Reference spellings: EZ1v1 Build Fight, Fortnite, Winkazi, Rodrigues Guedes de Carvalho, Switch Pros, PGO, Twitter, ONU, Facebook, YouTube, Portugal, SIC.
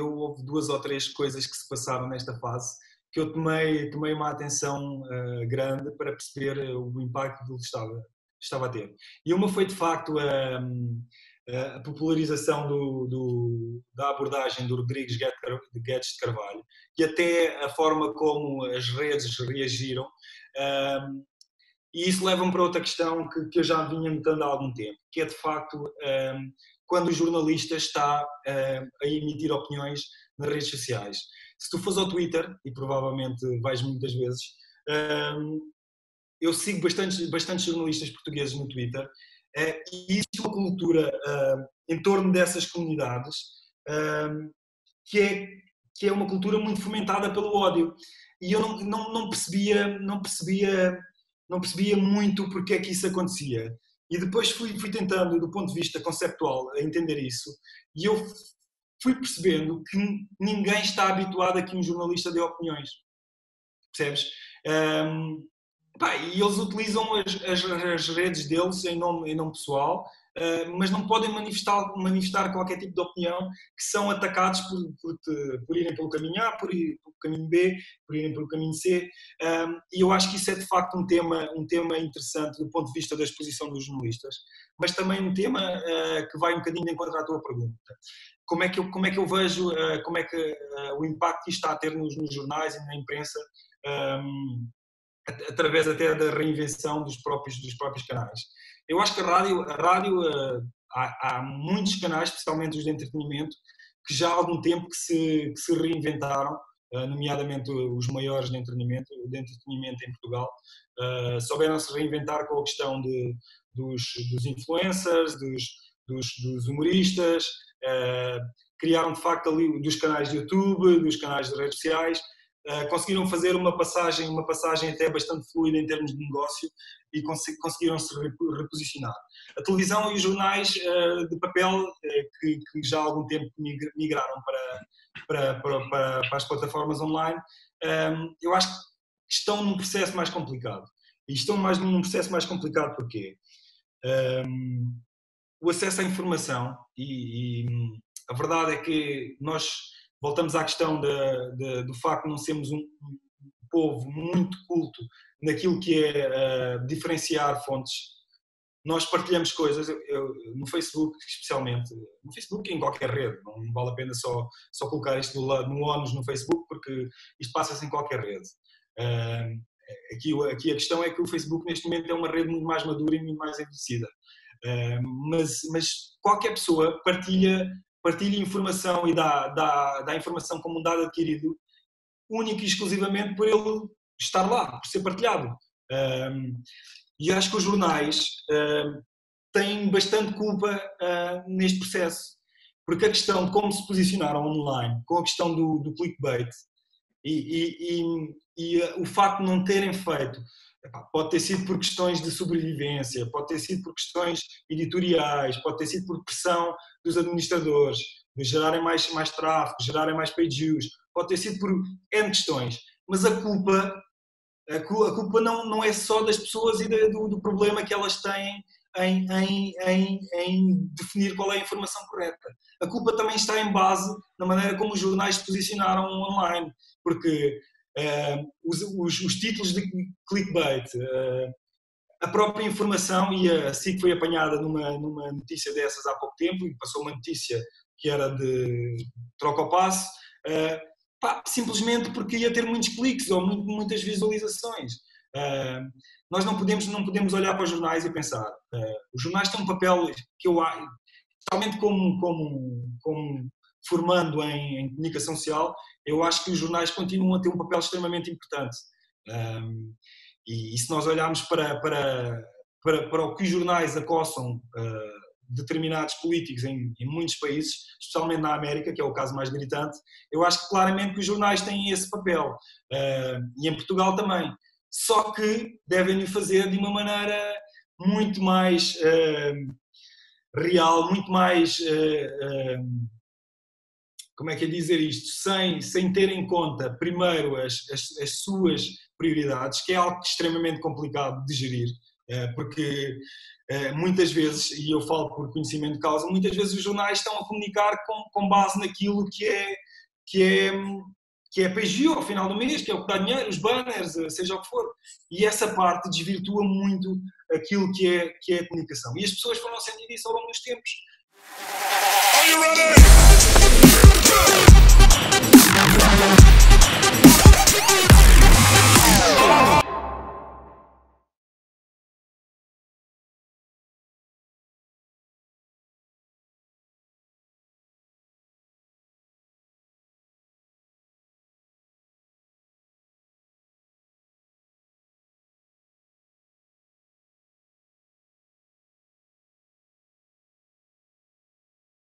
Houve duas ou três coisas que se passaram nesta fase que eu tomei uma atenção grande para perceber o impacto que estava a ter. E uma foi, de facto, a popularização da abordagem do Rodrigues Guedes de Carvalho, e até a forma como as redes reagiram. E isso leva-me para outra questão que eu já vinha notando há algum tempo, que é, de facto, quando o jornalista está a emitir opiniões nas redes sociais. Se tu fores ao Twitter, e provavelmente vais muitas vezes, eu sigo bastantes jornalistas portugueses no Twitter, e existe uma cultura em torno dessas comunidades que é uma cultura muito fomentada pelo ódio. E eu não percebia muito porque é que isso acontecia. E depois fui tentando, do ponto de vista conceptual, a entender isso, e eu fui percebendo que ninguém está habituado a que um jornalista dê opiniões. Percebes? E eles utilizam as redes deles em nome pessoal, mas não podem manifestar qualquer tipo de opinião, que são atacados por irem pelo caminho A, por irem pelo caminho B, por irem pelo caminho C. E eu acho que isso é, de facto, um tema interessante do ponto de vista da exposição dos jornalistas, mas também um tema que vai um bocadinho de encontro à tua pergunta. Como é que eu vejo, o impacto que isto está a ter nos jornais e na imprensa, através até da reinvenção dos próprios canais. Eu acho que a rádio há muitos canais, especialmente os de entretenimento, que já há algum tempo que se reinventaram, nomeadamente os maiores de entretenimento em Portugal, souberam-se reinventar com a questão dos influencers, dos humoristas, criaram de facto ali dos canais de YouTube, dos canais de redes sociais. Conseguiram fazer uma passagem até bastante fluida em termos de negócio e conseguiram se reposicionar. A televisão e os jornais de papel, que já há algum tempo migraram para as plataformas online, eu acho que estão num processo mais complicado. E estão num processo mais complicado porque o acesso à informação, e a verdade é que nós... Voltamos à questão do facto de não sermos um povo muito culto naquilo que é diferenciar fontes. Nós partilhamos coisas, no Facebook especialmente, no Facebook e em qualquer rede, não vale a pena só colocar isto no ONU no Facebook, porque isto passa-se em qualquer rede. Aqui a questão é que o Facebook neste momento é uma rede muito mais madura e muito mais envelhecida. Mas qualquer pessoa partilha informação e dá informação como um dado adquirido, único e exclusivamente por ele estar lá, por ser partilhado. E acho que os jornais têm bastante culpa neste processo, porque a questão de como se posicionaram online, com a questão do clickbait e o facto de não terem feito, pode ter sido por questões de sobrevivência, pode ter sido por questões editoriais, pode ter sido por pressão dos administradores, de gerarem mais tráfego, gerarem mais page views, pode ter sido por N questões, mas a culpa não é só das pessoas e do problema que elas têm em definir qual é a informação correta. A culpa também está em base na maneira como os jornais se posicionaram online, porque... os títulos de clickbait, a própria informação, e a SIC foi apanhada numa notícia dessas há pouco tempo e passou uma notícia que era de troca ao passo, simplesmente porque ia ter muitos cliques ou muitas visualizações. Nós não podemos olhar para os jornais e pensar, os jornais têm um papel que eu acho, especialmente como formando em comunicação social, eu acho que os jornais continuam a ter um papel extremamente importante. E se nós olharmos para o que os jornais acossam determinados políticos em muitos países, especialmente na América, que é o caso mais gritante, eu acho que claramente que os jornais têm esse papel. E em Portugal também. Só que devem o fazer de uma maneira muito mais real, muito mais... como é que é dizer isto? Sem ter em conta, primeiro, as suas prioridades, que é algo extremamente complicado de gerir, Porque muitas vezes, e eu falo por conhecimento de causa, muitas vezes os jornais estão a comunicar com base naquilo que é PGO ao final do mês, que é o que dá dinheiro, os banners, seja o que for. E essa parte desvirtua muito aquilo que é a comunicação. E as pessoas foram sentindo isso ao longo dos tempos. Are you ready?